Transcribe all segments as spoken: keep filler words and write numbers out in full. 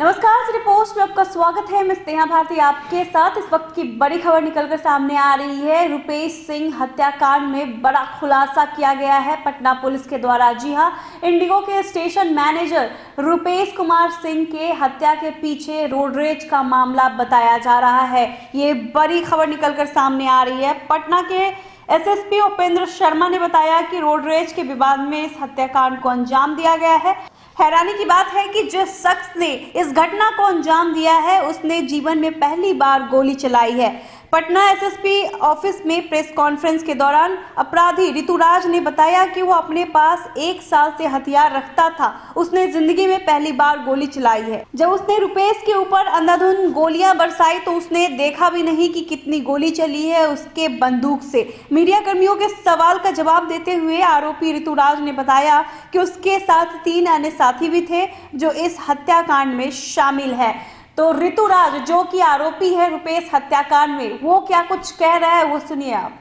नमस्कार रिपोर्ट में आपका स्वागत है। मैं स्नेहा भारती आपके साथ। इस वक्त की बड़ी खबर निकलकर सामने आ रही है। रुपेश सिंह हत्याकांड में बड़ा खुलासा किया गया है पटना पुलिस के द्वारा। जी हां, इंडिगो के स्टेशन मैनेजर रुपेश कुमार सिंह के हत्या के पीछे रोडरेज का मामला बताया जा रहा है। ये बड़ी खबर निकलकर सामने आ रही है। पटना के S S P Upendra Sharma ने बताया कि रोडरेज के विवाद में इस हत्याकांड को अंजाम दिया गया है। हैरानी की बात है कि जिस शख्स ने इस घटना को अंजाम दिया है उसने जीवन में पहली बार गोली चलाई है। Patna S S P office में प्रेस कॉन्फ्रेंस के दौरान अपराधी ऋतुराज ने बताया कि वो अपने पास एक साल से हथियार रखता था। उसने जिंदगी में पहली बार गोली चलाई है। जब उसने रुपेश के ऊपर अंधाधुंध गोलियां बरसाई तो उसने देखा भी नहीं कि कितनी गोली चली है उसके बंदूक से। मीडिया कर्मियों के सवाल का जवाब देते हुए आरोपी ऋतुराज ने बताया कि उसके साथ तीन अन्य साथी भी थे जो इस हत्याकांड में शामिल है। तो ऋतुराज जो कि आरोपी है रुपेश हत्याकांड में, वो क्या कुछ कह रहा है वो सुनिए आप।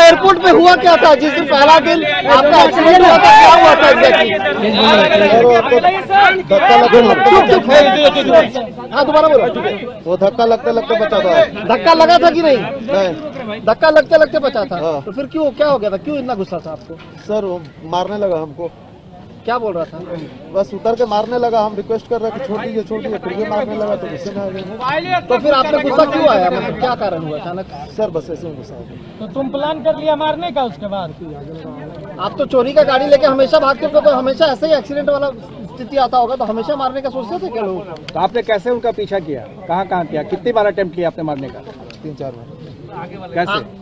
एयरपोर्ट पे हुआ क्या था? जिस दिन पहला दिन आपका एक्सीडेंट हुआ था क्या हुआ था? हाँ दोबारा बोलो। वो धक्का लगते लगते बचा था। धक्का लगा था कि नहीं? धक्का लगते लगते बचा था। तो फिर क्यों, क्या हो गया था, क्यों इतना गुस्सा था आपको? सर वो मारने लगा हमको। क्या बोल रहा था? बस उतर के मारने लगा। हम रिक्वेस्ट कर रहे थे छोड़ दीजिए छोड़ दीजिए, फिर भी मारने लगा तो गुस्से में आ गए। तो फिर आपने गुस्सा क्यों आया, मतलब क्या कारण हुआ अचानक? सर बस ऐसे गुस्सा आ गया। तो तुम प्लान कर लिया मारने का? उसके बाद आप तो चोरी का गाड़ी लेके हमेशा भागते थे, तो हमेशा ऐसे ही एक्सीडेंट वाला स्थिति आता होगा, तो हमेशा मारने का सोचते थे क्या लोग? तो आपने कैसे उनका पीछा किया, कहाँ कहाँ किया, कितनी बार अटेम्प्ट किया आपने मारने का? तीन चार बार। कैसे?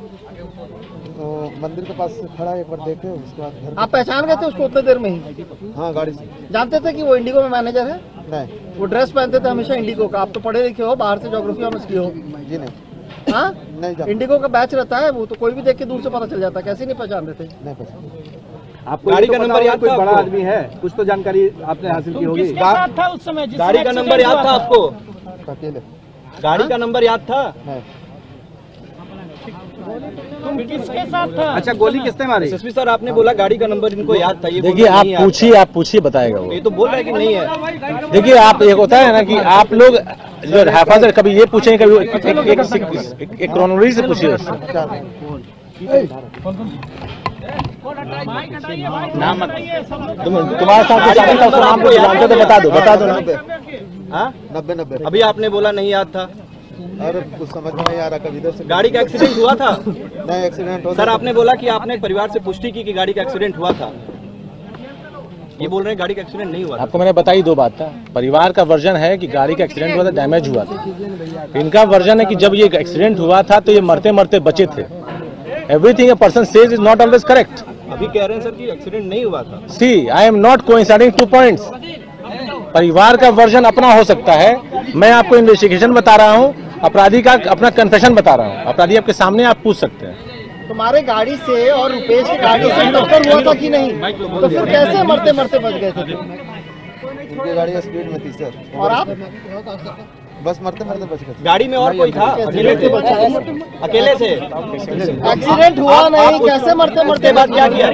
तो मंदिर के पास खड़ा एक बार देखे, उसके बाद आप पहचान गए थे उसको उतने देर में ही? हाँ गाड़ी से। जानते थे कि वो इंडिगो में मैनेजर है? नहीं। वो ड्रेस पहनते थे हमेशा इंडिगो का। आप तो पढ़े लिखे हो, बाहर से ज्योग्राफी ऑनर्स किए हो। जी नहीं। हाँ नहीं, इंडिगो का बैच रहता है वो, तो कोई भी देख के दूर से पता चल जाता है। कैसे नहीं पहचान देते? नहीं पहचान। आपको गाड़ी का नंबर याद? कोई बड़ा आदमी है, कुछ तो जानकारी आपने हासिल की होगी। उस समय गाड़ी का नंबर याद था आपको? गाड़ी का नंबर याद था? तुम किसके साथ था? अच्छा गोली किसने मारी? एस एस पी सर आपने बोला गाड़ी का नंबर इनको याद था। ये देखिए आप पूछिए, आप पूछिए बताएगा वो। ये तो बोल रहा है कि नहीं है। देखिए आप, एक होता है ना कि आप लोग जो हिफाजत, कभी ये पूछे कभी एक क्रोनोलॉजी से पूछिए। नाम तुम्हारे साथ जानते तो बता दो, बता दो। नब्बे नब्बे अभी आपने बोला नहीं याद था। अरे कुछ समझ में नहीं आ रहा। कभी इधर से गाड़ी का एक्सीडेंट हुआ था? नहीं एक्सीडेंट हुआ। सर आपने बोला कि आपने परिवार से पुष्टि की कि गाड़ी का एक्सीडेंट हुआ था, ये बोल रहे हैं गाड़ी का एक्सीडेंट नहीं हुआ। आपको मैंने बताई दो बात था। परिवार का वर्जन है कि गाड़ी का एक्सीडेंट हुआ था, डैमेज हुआ था। इनका वर्जन है कि जब ये एक्सीडेंट हुआ था तो ये मरते मरते बचे थे। Everything a person says is not always correct. अभी कह रहे हैं सर कि एक्सीडेंट नहीं हुआ था। See I am not coinciding two points. परिवार का वर्जन अपना हो सकता है, मैं आपको इन्वेस्टिगेशन बता रहा हूँ, अपराधी का अपना कन्फेशन बता रहा हूँ। अपराधी आपके सामने, आप पूछ सकते हैं। तुम्हारे गाड़ी से और रुपेश की गाड़ी से टक्कर हुआ था कि नहीं, तो फिर कैसे मरते मरते बच गए थे? उनकी गाड़ी स्पीड में थी सर, और आप बस मरते मरते बच गए। गाड़ी में और कोई था? अकेले से अकेले से एक्सीडेंट हुआ नहीं, कैसे मरते मरते बात क्या किया?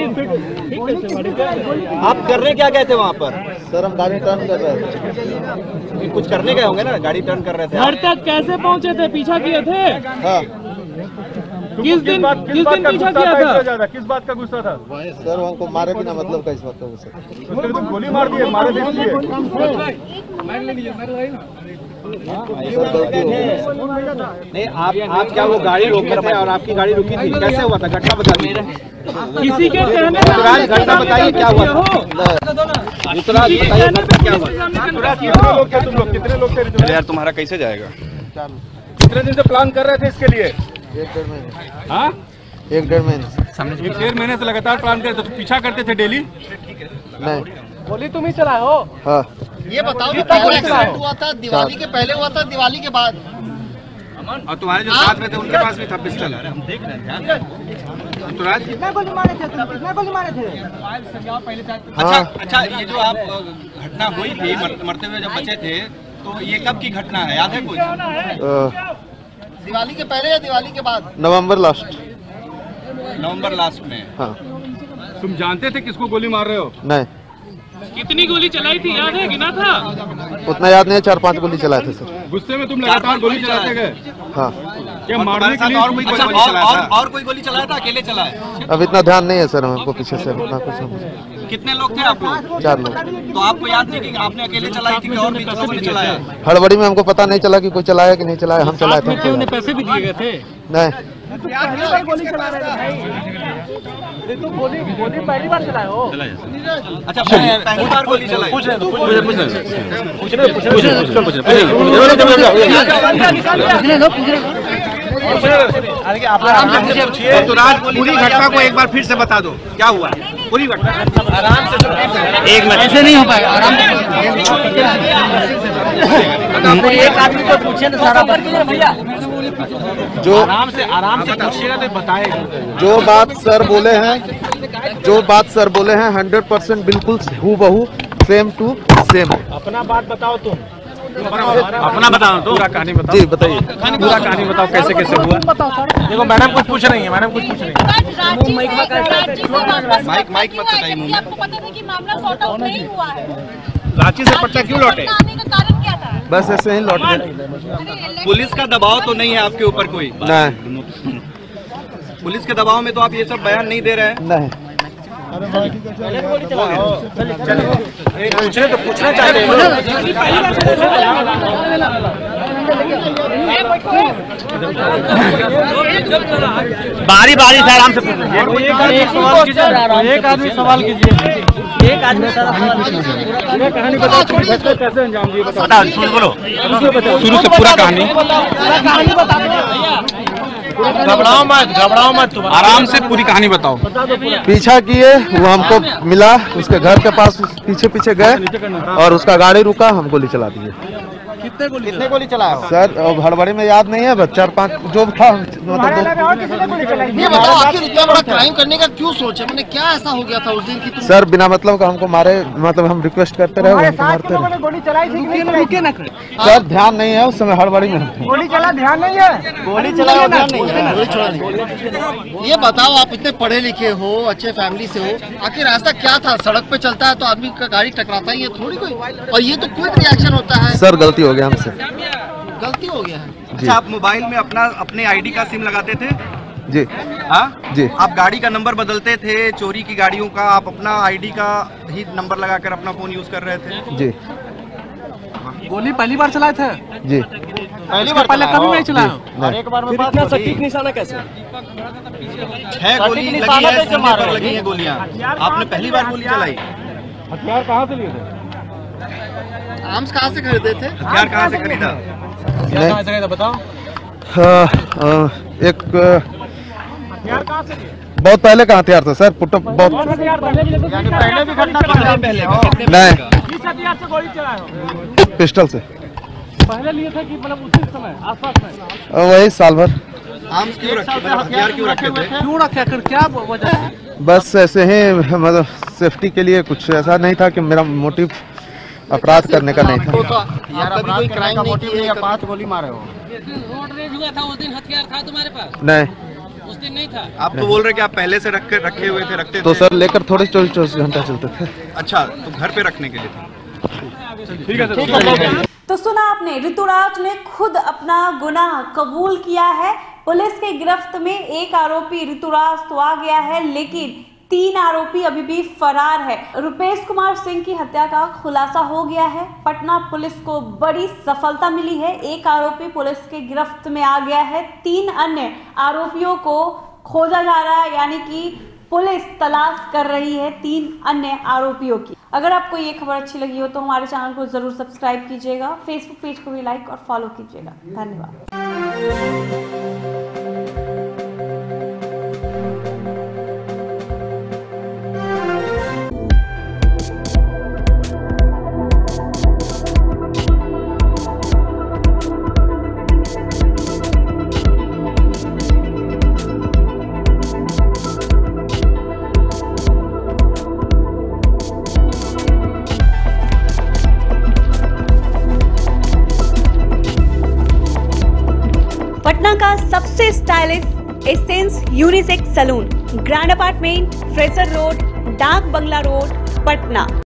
आप करने क्या गए थे वहाँ पर? सर हम गाड़ी टर्न कर रहे थे। कुछ करने गए होंगे ना, गाड़ी टर्न कर रहे थे। घर तक कैसे पहुँचे थे, पीछा किए थे? हाँ। किस दिन किस दिन पीछा किया था? किस बात का गुस्सा था? सर हमको मारे बिना मतलब का इस बात का गुस्सा। गोली मार दिए, मारे दिए। नहीं आप आप क्या वो गाड़ी रोके थे और आपकी गाड़ी रुकी थी? कैसे हुआ था घटना बताइए। किसी के कहने पे घटना बताइए, क्या हुआ था? ऋतुराज बताइए क्या हुआ। तुम लोग कितने लोग थे यार? तुम्हारा कैसे जाएगा? कितने दिन से प्लान कर रहे थे इसके लिए? एक डेढ़ महीने। हाँ एक डेढ़ महीने एक डेढ़ महीने से लगातार प्लान कर रहे थे। पीछा करते थे डेली? नहीं गोली तुम ही चलाए हो। हाँ ये बताओ एक्सीडेंट हुआ था दिवाली के पहले हुआ था दिवाली के बाद? और तुम्हारे जो साथ में थे उनके पास भी था पिस्टल? हम देख रहे हैं। कितना गोली मारे थे तुम? कितना गोली मारे थे? अच्छा अच्छा ये जो आप घटना हुई थी मरते हुए जब बचे थे, तो ये कब की घटना है, याद है कुछ? दिवाली के पहले या दिवाली के बाद? नवम्बर लास्ट। नवम्बर लास्ट में। हाँ तुम जानते थे किसको गोली मार रहे हो? नहीं। कितनी गोली चलाई थी याद है, गिना था? उतना याद नहीं है, चार पांच गोली चलाए थे सर। गुस्से में तुम लगातार गोली चलाते गए? हाँ। क्या मारने के लिए और कोई गोली चलाया था? और कोई गोली चलाया था, अकेले चलाया? अब इतना ध्यान नहीं है सर हमको पीछे से उतना कुछ। कितने लोग थे आप लोग? चार लोग। तो आपको याद नहीं कि आपने अकेले चलाई थी कि और भी लोगों ने चलाया? हड़बड़ी में हमको पता नहीं चला कि कोई चलाया कि नहीं चलाया, हम चलाए थे। उन्होंने पैसे भी दिए गए थे? नहीं। गोली चला रहे थे गोली गोली पहली बार चलाए हो? अच्छा पहली बार गोली चलाए। पूछ रहे पूछ रहे पूछ रहे ऋतुराज पूरी घटना को एक बार फिर से बता दो, क्या हुआ पूरी घटना? आराम से, एक मिनट, ऐसे नहीं हो पाएगा। आराम से एक आदमी को पूछे तो सारा भैया जो आराम से आराम से पूछिएगा तो बताएगा। जो बात सर बोले हैं जो बात सर बोले हैं हंड्रेड परसेंट बिल्कुल हूबहू सेम टू सेम। अपना बात बताओ तुम, अपना बताओ तो पूरा कहानी बताओ जी, बताइए पूरा कहानी बताओ कैसे कैसे हुआ। देखो मैडम कुछ पूछ रही है, मैडम कुछ पूछ रही है। माइक माइक मत बताइए। आपको पता था कि मामला सॉर्ट आउट नहीं हुआ है, रांची से पटना क्यों लौटे? बस ऐसे ही लौट गए। पुलिस का दबाव तो नहीं है आपके ऊपर कोई? नहीं। पुलिस के दबाव में तो आप ये सब बयान नहीं दे रहे हैं। नहीं। पूछने तो पूछना चाहिए। बारी बारी से आराम से पूछिए। एक आदमी सवाल कीजिए, एक आदमी पूरा कहानी बताओ कैसे अंजाम दिए, बताओ शुरू करो, शुरू से पूरा कहानी बताओ। घबराओ मत, घबराओ मत, आराम से पूरी कहानी बताओ। पीछा किए, वो हमको मिला, उसके घर के पास पीछे पीछे गए और उसका गाड़ी रुका, हम गोली चला दिए। कितने गोली कितने गोली चलाया सर? हड़बड़ी में याद नहीं है, चार पाँच जो था। ये बताओ आखिर इतना बड़ा क्राइम करने का क्यों सोचा, मैंने क्या ऐसा हो गया था उस दिन की? सर बिना मतलब का हमको मारे, मतलब हम रिक्वेस्ट करते रहे, हमको मारते रहे। गोली चलाई थी सर, ध्यान नहीं है उस समय, हड़बड़ी में गोली चला, ध्यान नहीं है, गोली चलाया ध्यान नहीं है। ये बताओ आप इतने पढ़े लिखे हो, अच्छे फैमिली से हो, आखिर रास्ता क्या था? सड़क पे चलता है तो आदमी का गाड़ी टकराता ही है थोड़ी कोई, और ये तो क्विक रिएक्शन होता है। सर गलती हो गया हमसे, गलती हो गया है। अच्छा आप मोबाइल में अपना अपने आईडी का सिम लगाते थे जी? हाँ जी। आप गाड़ी का नंबर बदलते थे, चोरी की गाड़ियों का आप अपना आईडी का ही नंबर लगाकर अपना फोन यूज कर रहे थे जी। गोली पहली बार चलाए थे जी? पहली बार, पहले कभी नहीं चलाया। एक बार में इतना सटीक निशाना कैसे? छह गोली लगी है, सीने पर लगी है गोलियां। आपने पहली बार गोली चलाई। हथियार कहाँ से लिए थे? आर्म्स कहाँ से खरीदे थे? हथियार कहाँ से खरीदा? कहाँ से खरीदा बताओ? एक बहुत पहले का हथियार था सर, पुटअप बहुत पहले भी घटना पहले। नहीं पिस्टल से पहले लिए थे कि मतलब उसी समय आसपास में? वही साल भर। आर्म्स क्यों रखे थे? हथियार क्यों रखे थे? क्यों रखे कर क्या वजह? बस ऐसे ही मतलब सेफ्टी के लिए, कुछ ऐसा नहीं था कि मेरा मोटिव अपराध करने का नहीं था। यार अपराध क्राइम नहीं किए, या पांच गोली मारे हो? रोड रेज हुआ था उस दिन, हथियार था तुम्हारे पास? नहीं उस दिन नहीं था। आप तो बोल रहे कि आप पहले से रख कर रखे हुए थे, रखते थे। तो सर लेकर थोड़े चौबीस चौबीस घंटा चलते थे। अच्छा तो घर पे रखने के लिए था, ठीक है सर। तो सुना आपने, ऋतुराज ने खुद अपना गुनाह कबूल किया है। पुलिस के गिरफ्त में एक आरोपी ऋतुराज तो आ गया है, लेकिन तीन आरोपी अभी भी फरार है। रुपेश कुमार सिंह की हत्या का खुलासा हो गया है, पटना पुलिस को बड़ी सफलता मिली है, एक आरोपी पुलिस के गिरफ्त में आ गया है, तीन अन्य आरोपियों को खोजा जा रहा है, यानी कि पुलिस तलाश कर रही है तीन अन्य आरोपियों की। अगर आपको ये खबर अच्छी लगी हो तो हमारे चैनल को जरूर सब्सक्राइब कीजिएगा, फेसबुक पेज को भी लाइक और फॉलो कीजिएगा। धन्यवाद। पटना का सबसे stylish essence unisex salon, grand apartment, fresher road, Dak बंगला रोड, पटना।